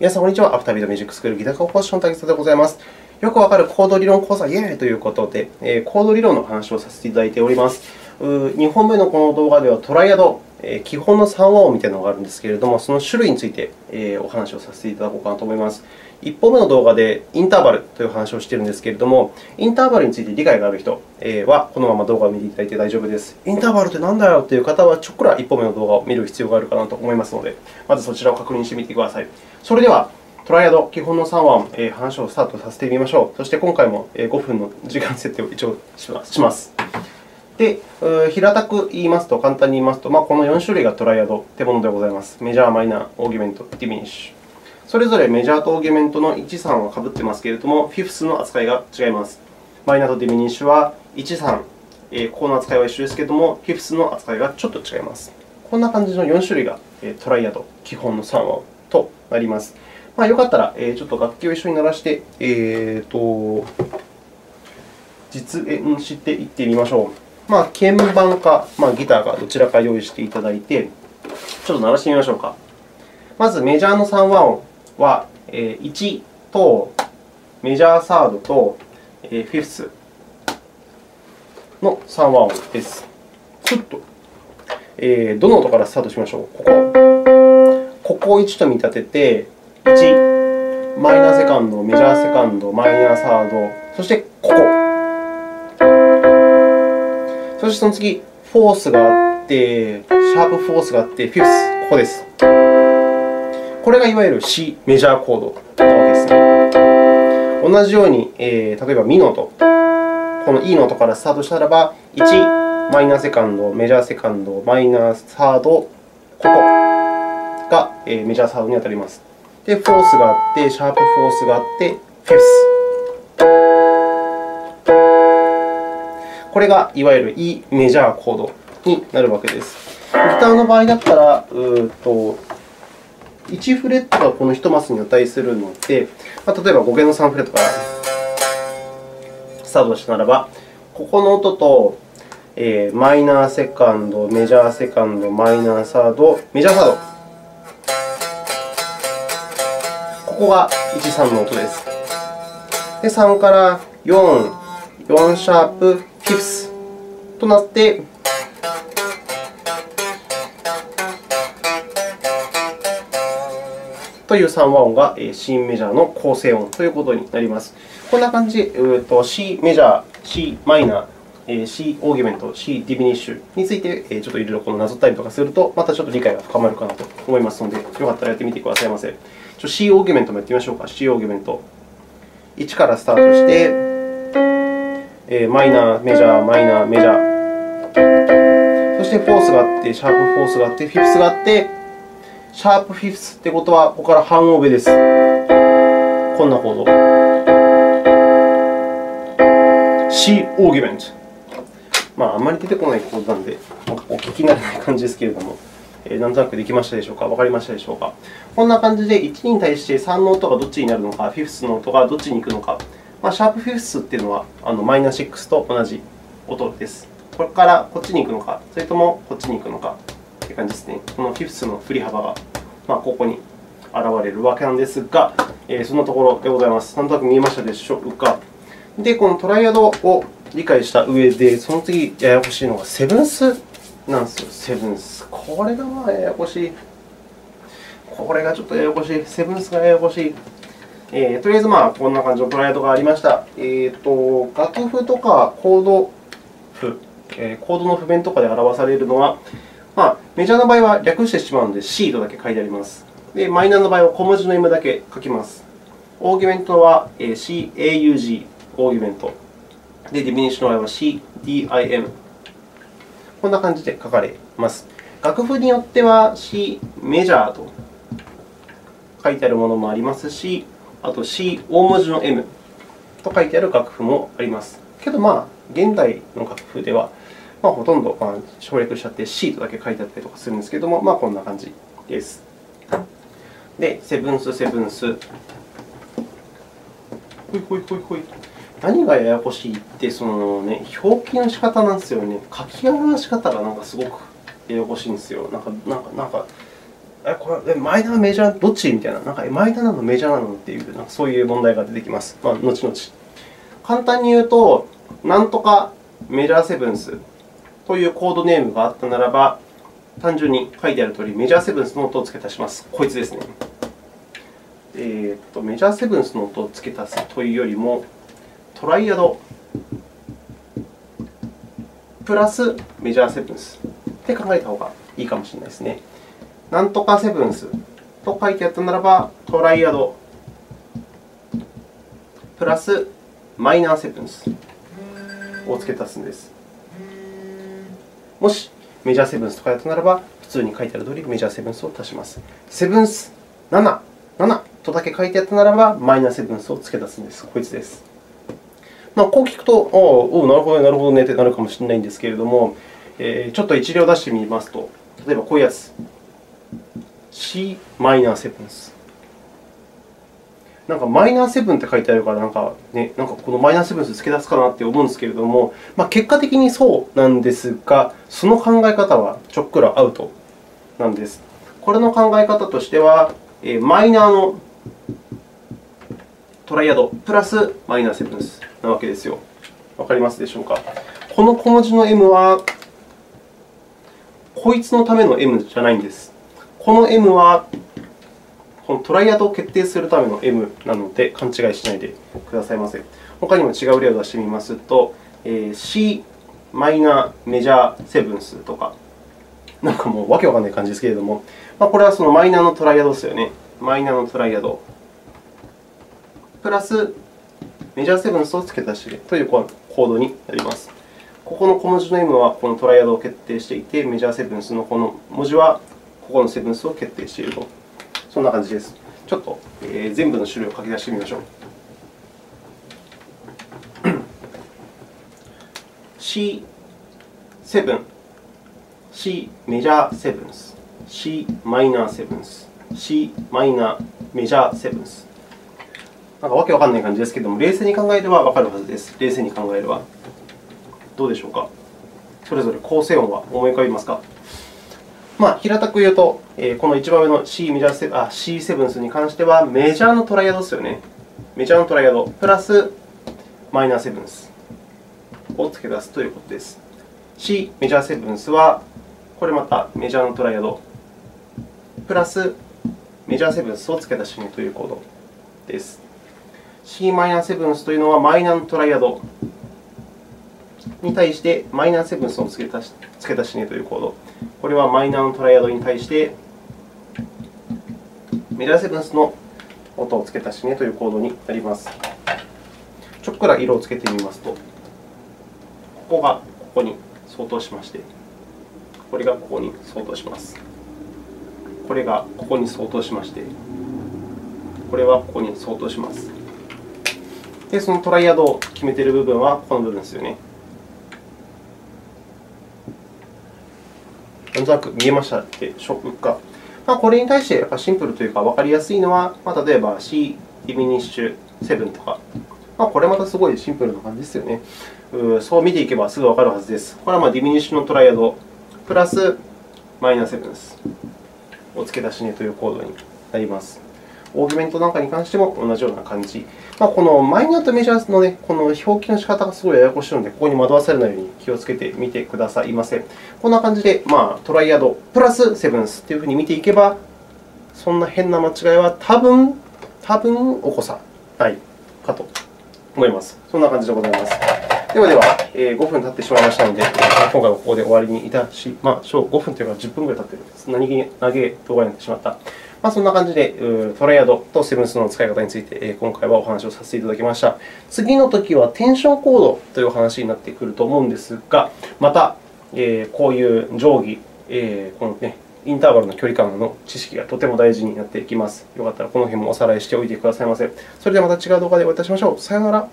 皆さん、こんにちは。アフタービートミュージックスクールギターコンポジションの瀧澤でございます。よくわかるコード理論講座イエーイということで、コード理論の話をさせていただいております。2本目のこの動画では、トライアド、基本の3和音みたいなのがあるんですけれども、その種類についてお話をさせていただこうかなと思います。1本目の動画でインターバルという話をしているんですけれども、インターバルについて理解がある人は、このまま動画を見ていただいて大丈夫です。インターバルって何だよという方は、ちょっくら1本目の動画を見る必要があるかなと思いますので、まずそちらを確認してみてください。それでは、トライアド、基本の3和音、話をスタートさせてみましょう。そして今回も5分の時間設定を一応します。で、平たく言いますと、簡単に言いますと、この4種類がトライアドというものでございます。メジャー、マイナー、オーギュメント、ディミニッシュ。それぞれメジャーとオーギュメントの1、3はかぶっていますけれども、フィフスの扱いが違います。マイナーとディミニッシュは1、3、ここの扱いは一緒ですけれども、フィフスの扱いがちょっと違います。こんな感じの4種類がトライアド、基本の3和音となります。よかったら、ちょっと楽器を一緒に鳴らして、実演していってみましょう。鍵盤か、ギターか、どちらか用意していただいて、ちょっと鳴らしてみましょうか。まず、メジャーの3和音は、1とメジャーサードとフィフスの3和音です。ちょっと、どの音からスタートしましょう。ここを1と見立てて、1、マイナーセカンド、メジャーセカンド、マイナーサード、そしてここ。そしてその次、フォースがあって、シャープフォースがあって、フィフス、ここです。これがいわゆる C メジャーコードなわけですね。同じように、例えばミの音、この E の音からスタートしたらば、1、マイナーセカンド、メジャーセカンド、マイナーサード、ここがメジャーサードに当たります。で、フォースがあって、シャープフォースがあって、フィフス。これがいわゆる E メジャーコードになるわけです。ギターの場合だったら、1フレットがこの1マスに値するので、例えば5弦の3フレットからスタートしたならば、ここの音と、マイナーセカンド、メジャーセカンド、マイナーサード、メジャーサード。ここが1、3の音です。で、3から4、4シャープ、フィフスとなって、という3和音が C メジャーの構成音ということになります。こんな感じで、C メジャー、C マイナー、C オーギュメント、C ディミニッシュについて、ちょっといろいろなぞったりとかすると、またちょっと理解が深まるかなと思いますので、よかったらやってみてくださいませ。C オーギュメントもやってみましょうか。C オーギュメント。1からスタートして、マイナー、メジャー、マイナー、メジャー。そして、フォースがあって、シャープフォースがあって、フィフスがあって、シャープフィフスということは、ここから半オーベです。こんなコード。C オーギュメント。あんまり出てこないコードなので、お聞きになれない感じですけれども。なんとなくできましたでしょうか。わかりましたでしょうか。こんな感じで、1に対して3の音がどっちになるのか、フィフスの音がどっちに行くのか、シャープフィフスというのはマイナー6と同じ音です。これからこっちに行くのか、それともこっちに行くのかという感じですね。このフィフスの振り幅が、ここに現れるわけなんですが、そんなところでございます。なんとなく見えましたでしょうか。で、このトライアドを理解した上で、その次ややこしいのがセブンス。なんですよ、セブンス。これがややこしい。これがちょっとややこしい。セブンスがややこしい。とりあえず、こんな感じのトライアドがありました。楽譜とかコード譜、コードの譜面とかで表されるのは、メジャーの場合は略してしまうので C とだけ書いてあります。で、マイナーの場合は小文字の M だけ書きます。オーギュメントは CAUG、オーギュメント。で、ディミニッシュの場合は CDIM。こんな感じで書かれます。楽譜によっては C メジャーと書いてあるものもありますし、あと C 大文字の M と書いてある楽譜もあります。けど、現代の楽譜では、ほとんど省略しちゃって C とだけ書いてあったりとかするんですけれども、こんな感じです。で、セブンス、セブンス。何がややこしいって、表記の仕方なんですよね。書き上げの仕方がすごくややこしいんですよ。これマイナー、メジャーどっちみたいな、なんかマイナーなの、メジャーなのっていう、なんかそういう問題が出てきます。まあ、後々。簡単に言うと、なんとかメジャーセブンスというコードネームがあったならば、単純に書いてあるとおり、メジャーセブンスの音を付け足します。こいつですね。メジャーセブンスの音を付け足すというよりも、トライアドプラスメジャーセブンスって考えたほうがいいかもしれないですね。なんとかセブンスと書いてあったならば、トライアドプラスマイナーセブンスを付け足すんです。もしメジャーセブンスと書いてあったならば、普通に書いてあるとおりメジャーセブンスを足します。セブンス7、7とだけ書いてあったならば、マイナーセブンスを付け足すんです。こいつです。まあ、こう聞くと、おお、なるほど、なるほどねってなるかもしれないんですけれども、ちょっと一例を出してみますと、例えばこういうやつ。C マイナーセブンス。なんかマイナーセブンって書いてあるから、なんかね、なんかこのマイナーセブンス付け出すかなって思うんですけれども、まあ、結果的にそうなんですが、その考え方はちょっくらアウトなんです。これの考え方としては、マイナーのトライアドプラスマイナーセブンスなわけですよ。わかりますでしょうか。この小文字の m は、こいつのための m じゃないんです。この m は、このトライアドを決定するための m なので、勘違いしないでくださいませ。他にも違う例を出してみますと、C マイナーメジャーセブンスとか、なんかもうわけわかんない感じですけれども、まあ、これはそのマイナーのトライアドですよね。マイナーのトライアドプラスメジャーセブンスを付け足しというコードになります。ここの小文字の m はこのトライアドを決定していて、メジャーセブンスのこの文字は、ここのセブンスを決定していると。そんな感じです。ちょっと全部の種類を書き出してみましょう。C7、C メジャーセブンス、C マイナーセブンス、C マイナーメジャーセブンス。なんかわけわかんない感じですけれども、冷静に考えればわかるはずです。冷静に考えれば。どうでしょうか。それぞれ構成音は思い浮かびますか。まあ、平たく言うと、この1番目の C メジャーセブン、C セブンスに関しては、メジャーのトライアドですよね。メジャーのトライアドプラスマイナーセブンスを付け出すということです。C メジャーセブンスは、これまたメジャーのトライアドプラスメジャーセブンスを付け出しにというコードです。C マイナーセブンスというのは、マイナーのトライアドに対してマイナーセブンスを付け足しねというコード。これはマイナーのトライアドに対してメジャーセブンスの音を付け足しねというコードになります。ちょっくら色をつけてみますと、ここがここに相当しまして、これがここに相当します。これがここに相当しまして、これはここに相当します。で、そのトライアドを決めている部分はこの部分ですよね。なんとなく見えましたでしょうか。まあ、これに対してやっぱシンプルというか、わかりやすいのは、まあ、例えば C ディミニッシュ7とか、まあ、これまたすごいシンプルな感じですよね。そう見ていけばすぐわかるはずです。これはまあディミニッシュのトライアドプラスマイナーセブンスを付け足しねというコードになります。オーギュメントなんかに関しても同じような感じ。まあ、このマイナーとメジャーの、ね、この表記の仕方がすごいややこしいので、ここに惑わされないように気をつけてみてくださいませ。こんな感じで、まあ、トライアドプラスセブンスというふうに見ていけば、そんな変な間違いは多分起こさないかと思います。そんな感じでございます。ではでは、5分経ってしまいましたので、今回はここで終わりにいたしましょう。5分というか10分ぐらい経っているんです。何気に長い動画になってしまった。まあ、そんな感じで、トライアドとセブンスの使い方について、今回はお話をさせていただきました。次のときはテンションコードという話になってくると思うんですが、また、こういう定規、このね、インターバルの距離感の知識がとても大事になっていきます。よかったらこの辺もおさらいしておいてくださいませ。それではまた違う動画でお会いいたしましょう。さようなら。